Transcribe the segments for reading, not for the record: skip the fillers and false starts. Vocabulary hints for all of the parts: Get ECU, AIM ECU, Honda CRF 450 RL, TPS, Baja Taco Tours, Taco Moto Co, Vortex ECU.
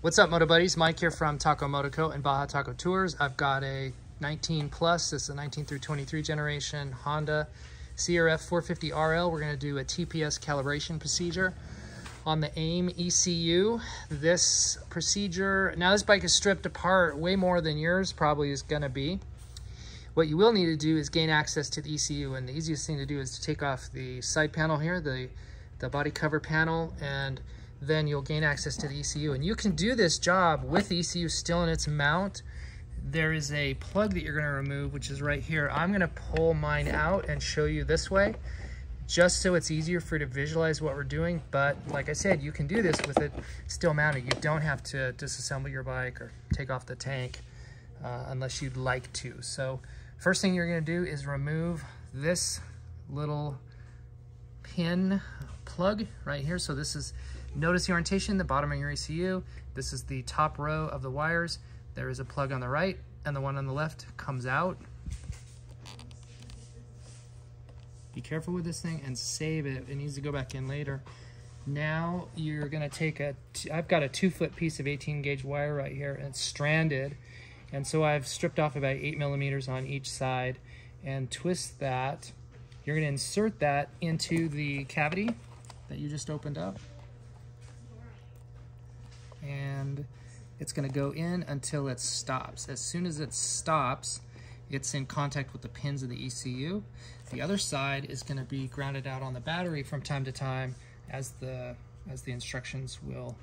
What's up, Moto Buddies? Mike here from Taco Moto Co and Baja Taco Tours. I've got a 19 Plus. This is a 19 through 23 generation Honda CRF 450 RL. We're going to do a TPS calibration procedure on the AIM ECU. This procedure, now this bike is stripped apart way more than yours probably is going to be. What you will need to do is gain access to the ECU, and the easiest thing to do is to take off the side panel here, the body cover panel, and then you'll gain access to the ECU. And you can do this job with the ECU still in its mount. There is a plug that you're going to remove, which is right here. I'm going to pull mine out and show you this way, just so it's easier for you to visualize what we're doing. But like I said, you can do this with it still mounted. You don't have to disassemble your bike or take off the tank unless you'd like to. So first thing you're going to do is remove this little pin plug right here. So this is, notice the orientation, the bottom of your ECU. This is the top row of the wires. There is a plug on the right, and the one on the left comes out. Be careful with this thing and save it. It needs to go back in later. Now you're going to take a, I've got a 2-foot piece of 18 gauge wire right here, and it's stranded. And so I've stripped off about 8 millimeters on each side, and twist that. You're going to insert that into the cavity that you just opened up, and it's going to go in until it stops. As soon as it stops, it's in contact with the pins of the ECU. The other side is going to be grounded out on the battery from time to time, as the instructions will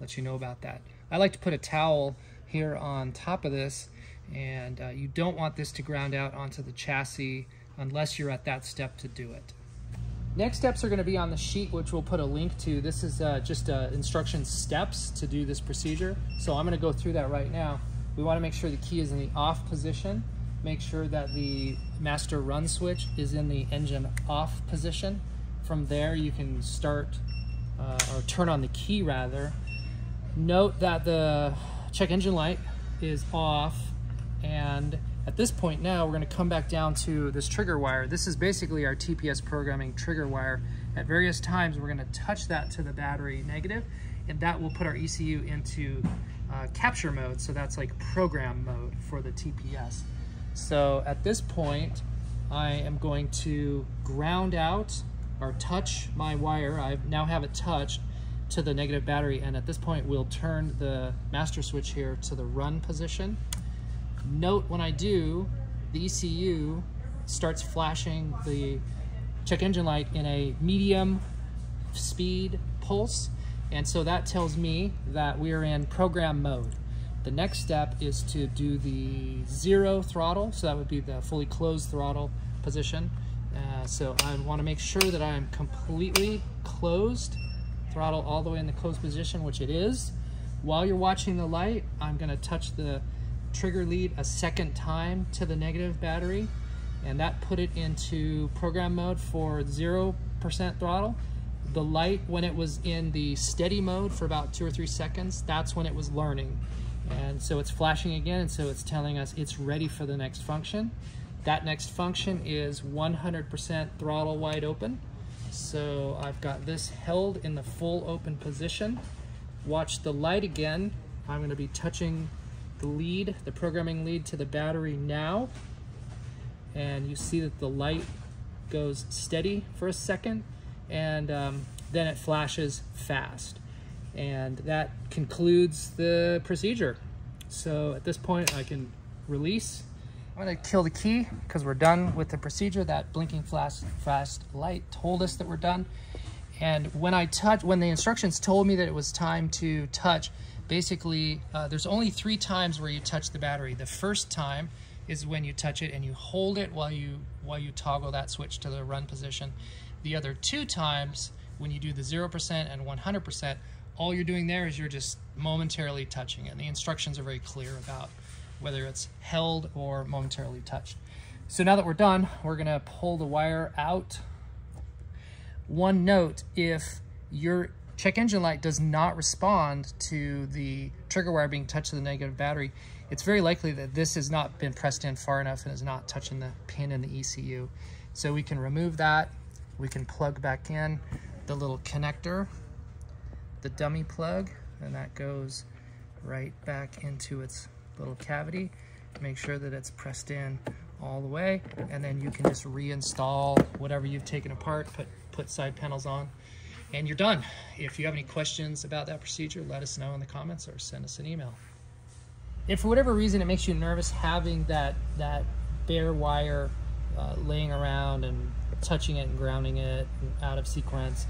let you know about that. I like to put a towel here on top of this, and you don't want this to ground out onto the chassis unless you're at that step to do it. Next steps are going to be on the sheet, which we'll put a link to. This is just instruction steps to do this procedure, so I'm going to go through that right now. We want to make sure the key is in the off position. Make sure that the master run switch is in the engine off position. From there you can start or turn on the key rather. Note that the check engine light is off, and at this point now we're going to come back down to this trigger wire. This is basically our TPS programming trigger wire. At various times we're going to touch that to the battery negative, and that will put our ECU into capture mode, so that's like program mode for the TPS. So at this point I am going to ground out or touch my wire. I now have it touched to the negative battery, and at this point we'll turn the master switch here to the run position. Note when I do, the ECU starts flashing the check engine light in a medium speed pulse, and so that tells me that we are in program mode. The next step is to do the zero throttle, so that would be the fully closed throttle position. So I want to make sure that I am completely closed, throttle all the way in the closed position, which it is. While you're watching the light, I'm going to touch the trigger lead a second time to the negative battery, and that put it into program mode for 0% throttle. The light, when it was in the steady mode for about 2 or 3 seconds, that's when it was learning, and so it's flashing again, and so it's telling us it's ready for the next function. That next function is 100% throttle wide open. So I've got this held in the full open position. Watch the light again. I'm going to be touching the lead, the programming lead, to the battery now, and you see that the light goes steady for a second, and then it flashes fast, and that concludes the procedure. So at this point I can release. I'm going to kill the key because we're done with the procedure. That blinking flash light told us that we're done. And when the instructions told me that it was time to touch, basically there's only 3 times where you touch the battery. The first time is when you touch it and you hold it while you toggle that switch to the run position. The other 2 times, when you do the 0% and 100%, all you're doing there is you're just momentarily touching it. And the instructions are very clear about whether it's held or momentarily touched. So now that we're done, we're gonna pull the wire out. One note, if your check engine light does not respond to the trigger wire being touched to the negative battery, it's very likely that this has not been pressed in far enough and is not touching the pin in the ECU. So we can remove that. We can plug back in the little connector, the dummy plug, and that goes right back into its little cavity. Make sure that it's pressed in all the way, and then you can just reinstall whatever you've taken apart, put side panels on, and you're done. If you have any questions about that procedure, let us know in the comments or send us an email. If for whatever reason it makes you nervous having that bare wire laying around and touching it and grounding it out of sequence,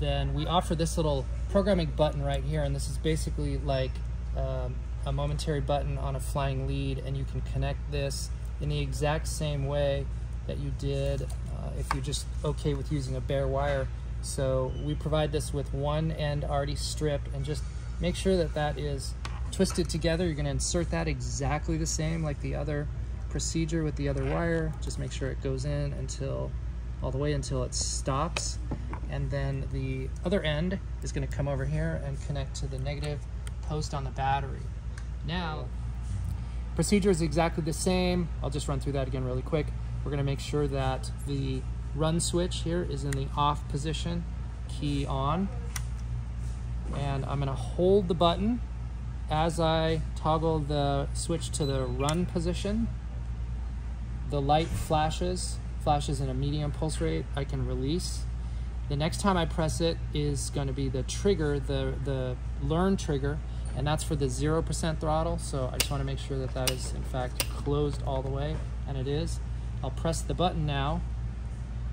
then we offer this little programming button right here, and this is basically like a momentary button on a flying lead, and you can connect this in the exact same way that you did if you're just okay with using a bare wire. So we provide this with one end already stripped, and just make sure that that is twisted together. You're gonna insert that exactly the same like the other procedure with the other wire. Just make sure it goes in all the way until it stops. And then the other end is gonna come over here and connect to the negative post on the battery. Now, procedure is exactly the same. I'll just run through that again really quick. We're gonna make sure that the run switch here is in the off position, key on. And I'm gonna hold the button as I toggle the switch to the run position. The light flashes in a medium pulse rate. I can release. The next time I press it is gonna be the trigger, the learn trigger, and that's for the 0% throttle. So I just wanna make sure that that is in fact closed all the way, and it is. I'll press the button now,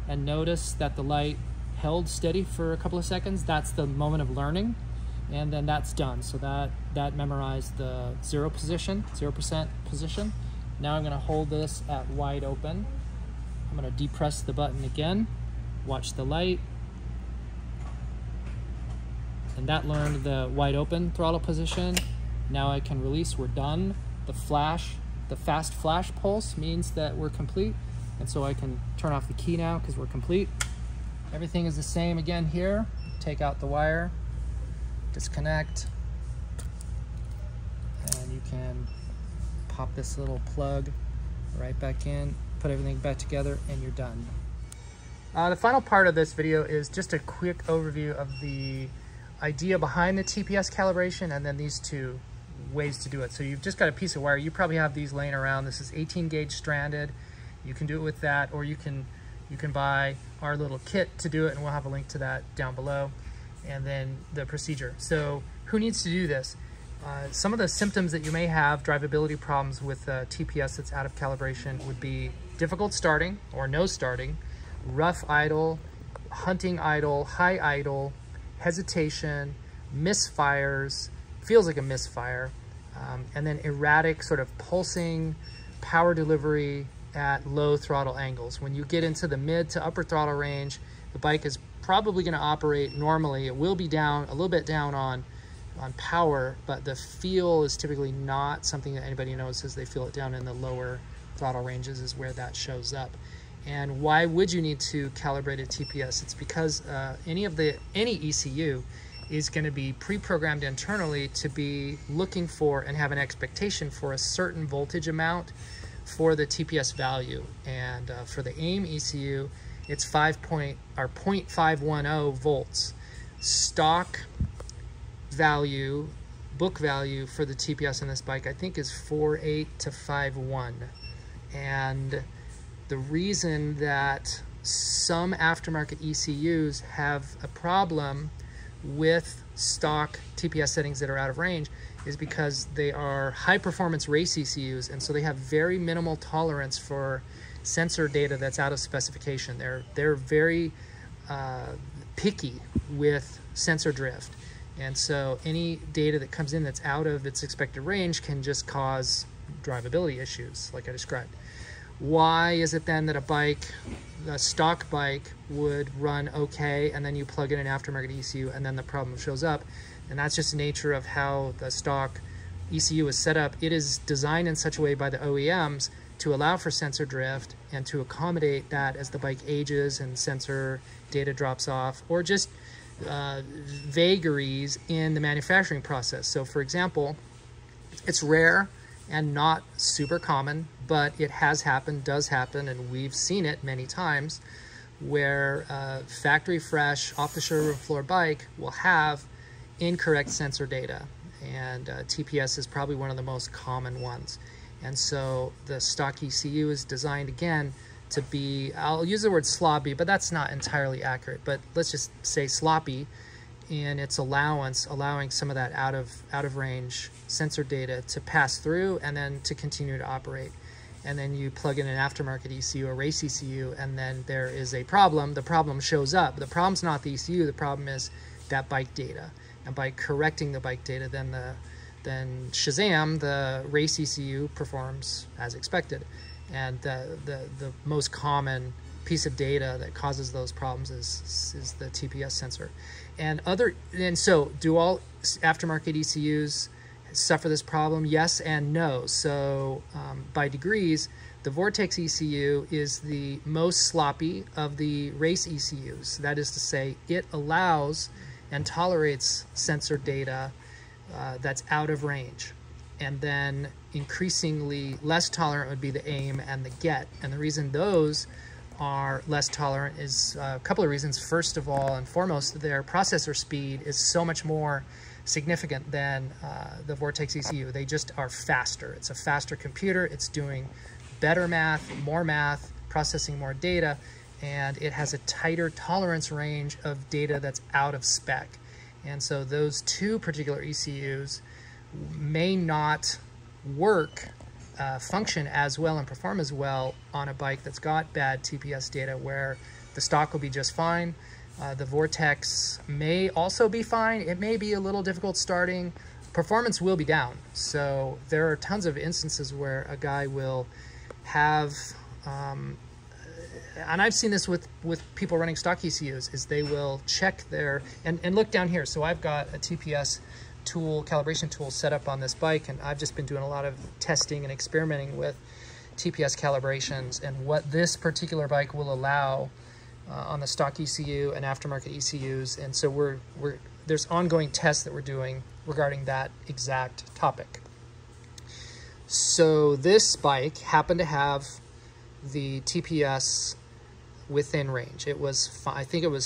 and notice that the light held steady for a couple of seconds. That's the moment of learning, and then that's done. So that memorized the 0% position. Now I'm gonna hold this at wide open. I'm gonna depress the button again, watch the light, and that learned the wide open throttle position. Now I can release, we're done. The fast flash pulse means that we're complete, and so I can turn off the key now because we're complete. Everything is the same again here. Take out the wire, disconnect, and you can pop this little plug right back in, put everything back together, and you're done. The final part of this video is just a quick overview of the idea behind the TPS calibration, and then these two ways to do it. So you've just got a piece of wire. You probably have these laying around. This is 18 gauge stranded. You can do it with that, or you can buy our little kit to do it, and we'll have a link to that down below. And then the procedure. So who needs to do this? Some of the symptoms that you may have, drivability problems with TPS that's out of calibration, would be difficult starting or no starting, rough idle, hunting idle, high idle, hesitation, misfires, feels like a misfire, and then erratic sort of pulsing, power delivery at low throttle angles. When you get into the mid to upper throttle range, the bike is probably going to operate normally. It will be down a little bit on power, but the feel is typically not something that anybody notices. They feel it down in the lower throttle ranges is where that shows up. And why would you need to calibrate a TPS? It's because any ECU is going to be pre-programmed internally to be looking for and have an expectation for a certain voltage amount for the TPS value. And for the AIM ECU, it's 0.510 volts. Stock value, book value for the TPS on this bike, I think, is 4.8 to 5.1. And the reason that some aftermarket ECUs have a problem with stock TPS settings that are out of range is because they are high performance race ECUs, and so they have very minimal tolerance for sensor data that's out of specification. They're very picky with sensor drift, and so any data that comes in that's out of its expected range can just cause drivability issues like I described. Why is it then that a stock bike would run okay, and then you plug in an aftermarket ECU and then the problem shows up? And that's just the nature of how the stock ECU is set up. It is designed in such a way by the OEMs to allow for sensor drift and to accommodate that as the bike ages and sensor data drops off, or just vagaries in the manufacturing process. So for example, it's rare and not super common, but it has happened, does happen, and we've seen it many times, where factory fresh off the showroom floor bike will have incorrect sensor data. and TPS is probably one of the most common ones. And so the stock ECU is designed again to be, I'll use the word sloppy, but that's not entirely accurate, but let's just say sloppy in its allowance, allowing some of that out of range sensor data to pass through and then to continue to operate. And then you plug in an aftermarket ECU, a race ECU, and then there is a problem. The problem shows up. The problem's not the ECU. The problem is that bike data. And by correcting the bike data, then Shazam, the race ECU performs as expected. And the most common piece of data that causes those problems is the TPS sensor. And so do all aftermarket ECUs suffer this problem? Yes and no. So by degrees, the Vortex ECU is the most sloppy of the race ECUs. That is to say, it allows and tolerates sensor data that's out of range. And then increasingly less tolerant would be the AIM and the Get. And the reason those are less tolerant is a couple of reasons. First of all and foremost, their processor speed is so much more significant than the Vortex ECU. They just are faster. It's a faster computer. It's doing better math, processing more data, and it has a tighter tolerance range of data that's out of spec. And so those two particular ECUs may not work, function as well and perform as well on a bike that's got bad TPS data, where the stock will be just fine. The Vortex may also be fine. It may be a little difficult starting. Performance will be down. So there are tons of instances where a guy will have, and I've seen this with people running stock ECUs, is they will check their, and look down here. So I've got a TPS tool, calibration tool set up on this bike, and I've just been doing a lot of testing and experimenting with TPS calibrations and what this particular bike will allow on the stock ECU and aftermarket ECUs. And so there's ongoing tests that we're doing regarding that exact topic. So this bike happened to have the TPS within range. It was, I think it was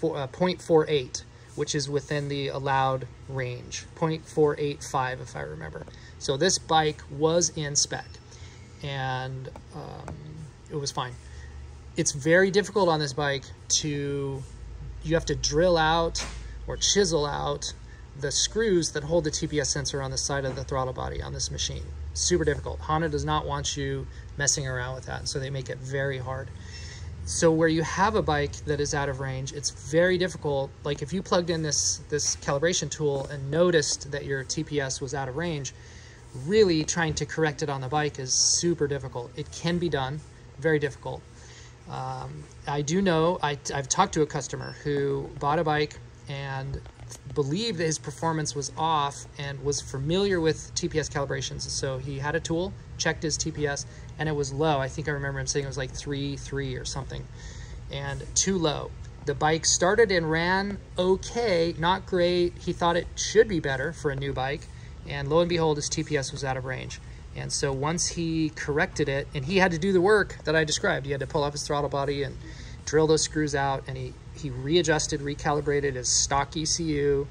0.48, which is within the allowed range, 0.485 if I remember. So this bike was in spec and it was fine. It's very difficult on this bike to, you have to drill out or chisel out the screws that hold the TPS sensor on the side of the throttle body on this machine. Super difficult. Honda does not want you messing around with that, so they make it very hard. So where you have a bike that is out of range, it's very difficult. Like if you plugged in this calibration tool and noticed that your TPS was out of range, really trying to correct it on the bike is super difficult. It can be done, very difficult. I do know, I've talked to a customer who bought a bike and believed that his performance was off and was familiar with TPS calibrations. So he had a tool, checked his TPS, and it was low. I think I remember him saying it was like 3.3 or something, and too low. The bike started and ran okay, not great. He thought it should be better for a new bike, and lo and behold, his TPS was out of range. And so once he corrected it, and he had to do the work that I described, he had to pull off his throttle body and drill those screws out, and he readjusted, recalibrated his stock ECU.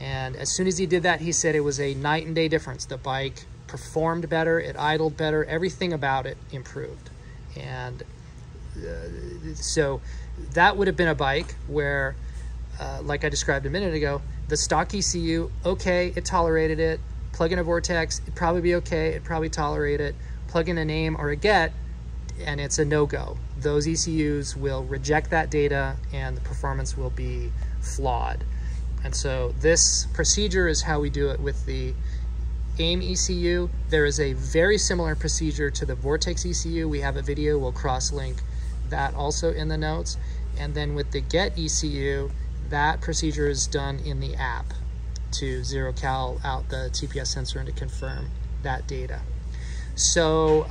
And as soon as he did that, he said it was a night and day difference. The bike performed better, it idled better, everything about it improved. And so that would have been a bike where, like I described a minute ago, the stock ECU, okay, it tolerated it. Plug in a Vortex, it'd probably be okay, it'd probably tolerate it. Plug in an AIM or a Get, and it's a no-go. Those ECUs will reject that data and the performance will be flawed. And so this procedure is how we do it with the AIM ECU. There is a very similar procedure to the Vortex ECU. We have a video, we'll cross-link that also in the notes. And then with the Get ECU, that procedure is done in the app, to zero cal out the TPS sensor and to confirm that data. So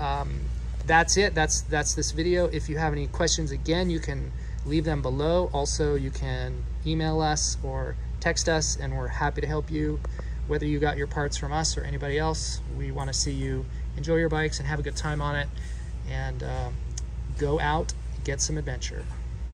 that's it. That's this video. If you have any questions, again, you can leave them below. Also, you can email us or text us, and we're happy to help you. Whether you got your parts from us or anybody else, we want to see you enjoy your bikes and have a good time on it, and go out and get some adventure.